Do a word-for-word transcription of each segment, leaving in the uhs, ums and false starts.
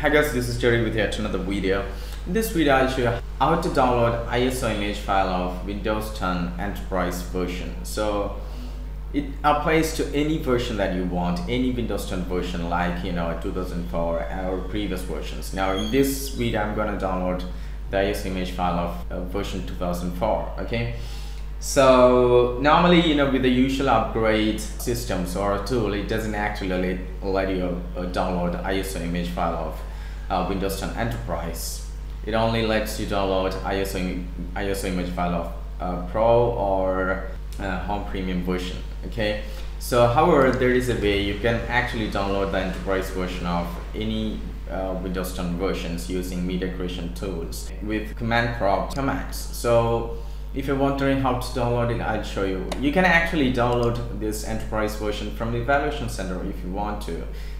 Hi guys, this is Jerry with yet another video. In this video, I'll show you how to download I S O image file of Windows ten Enterprise version. So it applies to any version that you want, any Windows ten version, like you know two thousand four or previous versions. Now in this video, I'm gonna download the I S O image file of uh, version two thousand four. Okay. So normally, you know, with the usual upgrade systems or a tool, it doesn't actually let you uh, download I S O image file of Uh, Windows ten Enterprise. It only lets you download I S O, I S O image file of uh, Pro or uh, Home Premium version. Okay, so however, there is a way you can actually download the Enterprise version of any uh, Windows ten versions using media creation tools with command prompt commands. So if you're wondering how to download it, I'll show you. You can actually download this Enterprise version from the evaluation center if you want to.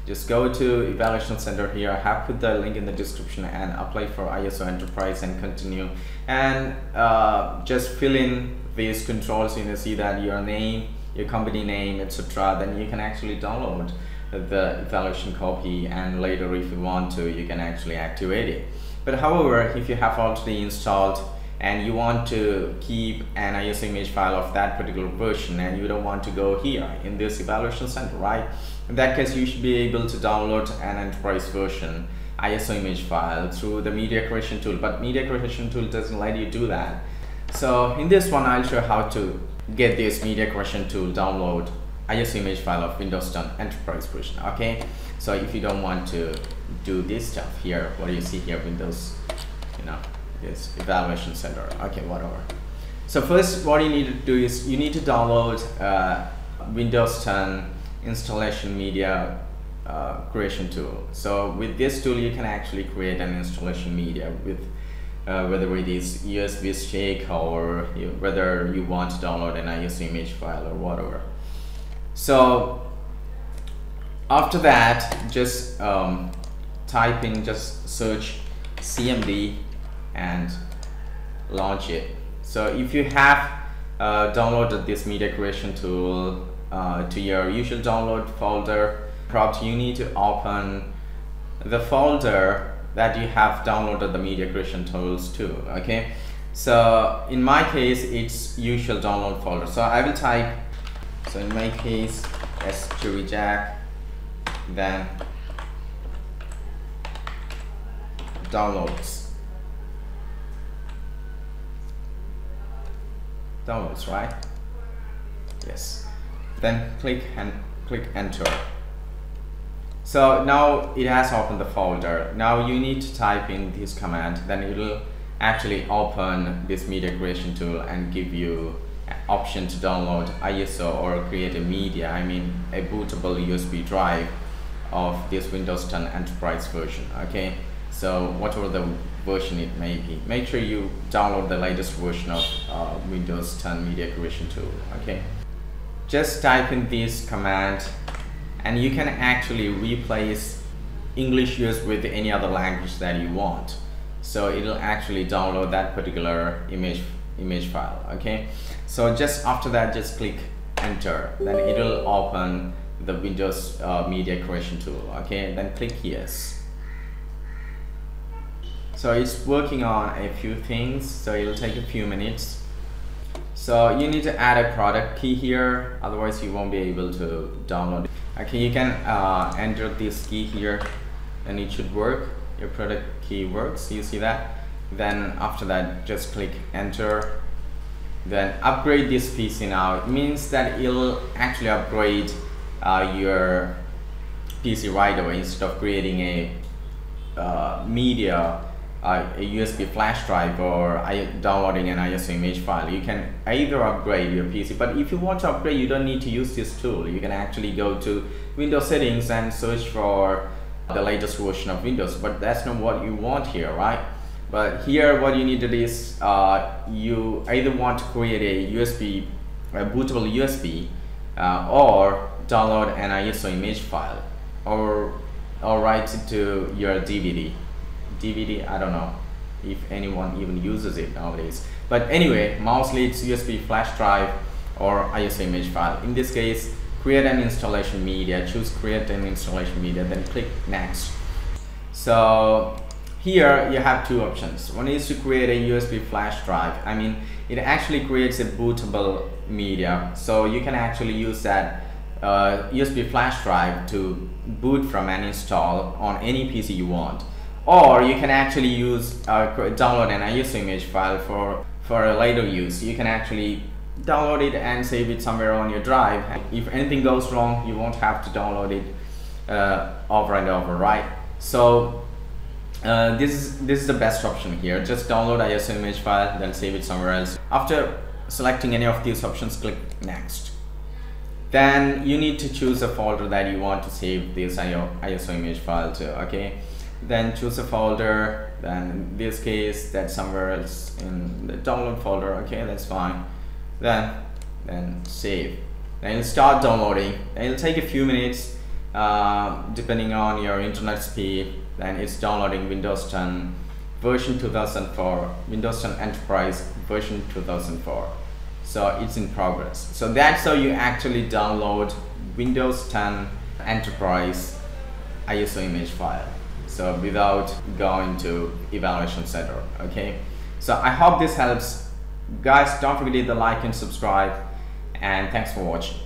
Just go to evaluation center here. I have put the link in the description and apply for I S O Enterprise and continue, and uh, just fill in these controls. You know, see that your name, your company name, et cetera. Then you can actually download the evaluation copy, and later, if you want to, you can actually activate it. But however, if you have already installed and you want to keep an I S O image file of that particular version and you don't want to go here in this evaluation center, right? In that case, you should be able to download an Enterprise version I S O image file through the media creation tool, but media creation tool doesn't let you do that. So in this one, I'll show how to get this media creation tool download I S O image file of Windows ten Enterprise version, okay? So if you don't want to do this stuff here, what do you see here, Windows, you know, this evaluation center, okay, whatever. So first, what you need to do is you need to download uh, Windows ten installation media uh, creation tool. So with this tool, you can actually create an installation media with uh, whether it is U S B stick or you, whether you want to download an I S O image file or whatever. So after that, just um, type in, just search C M D and launch it. So if you have uh, downloaded this media creation tool uh, to your usual download folder, prompt, you need to open the folder that you have downloaded the media creation tools to, okay? So in my case, it's usual download folder. So I will type, so in my case, as to reject, then downloads. Downloads, right? Yes. Then click and click enter. So now it has opened the folder. Now you need to type in this command, then it will actually open this media creation tool and give you an option to download I S O or create a media, I mean a bootable U S B drive of this Windows ten Enterprise version, okay? So whatever the version it may be, make sure you download the latest version of uh, Windows ten media creation tool, okay? Just type in this command and you can actually replace English U S with any other language that you want. So it'll actually download that particular image image file, okay? So just after that, just click enter, then it'll open the Windows uh, media creation tool, okay? Then click yes. So it's working on a few things, so it'll take a few minutes. So you need to add a product key here, otherwise you won't be able to download it. Okay, you can uh, enter this key here and it should work. Your product key works, you see that? Then after that, just click enter. Then upgrade this P C now. It means that it'll actually upgrade uh, your P C right away instead of creating a uh, media Uh, a U S B flash drive or I downloading an I S O image file. You can either upgrade your P C, but if you want to upgrade, you don't need to use this tool. You can actually go to Windows settings and search for the latest version of Windows, but that's not what you want here, right? But here what you needed is uh, you either want to create a U S B, a bootable U S B, uh, or download an I S O image file, or, or write it to your D V D. D V D, I don't know if anyone even uses it nowadays. But anyway, mostly it's U S B flash drive or I S O image file. In this case, create an installation media, choose create an installation media, then click next. So here you have two options. One is to create a U S B flash drive. I mean, it actually creates a bootable media, so you can actually use that uh, U S B flash drive to boot from and install on any P C you want. Or you can actually use uh, download an I S O image file for for a later use. You can actually download it and save it somewhere on your drive. If anything goes wrong, you won't have to download it uh, over and over, right? So uh, this is this is the best option here. Just download I S O image file, then save it somewhere else. After selecting any of these options, click next. Then you need to choose a folder that you want to save this I S O image file to. Okay, then choose a folder. Then in this case, that's somewhere else in the download folder. Okay, that's fine. Then, then save. Then it'll start downloading. And it'll take a few minutes, uh, depending on your internet speed. Then it's downloading Windows ten version two thousand four, Windows ten Enterprise version two thousand four. So it's in progress. So that's how you actually download Windows ten Enterprise I S O image file. So without going to evaluation center. Okay. So I hope this helps. Guys, don't forget to like and subscribe, and thanks for watching.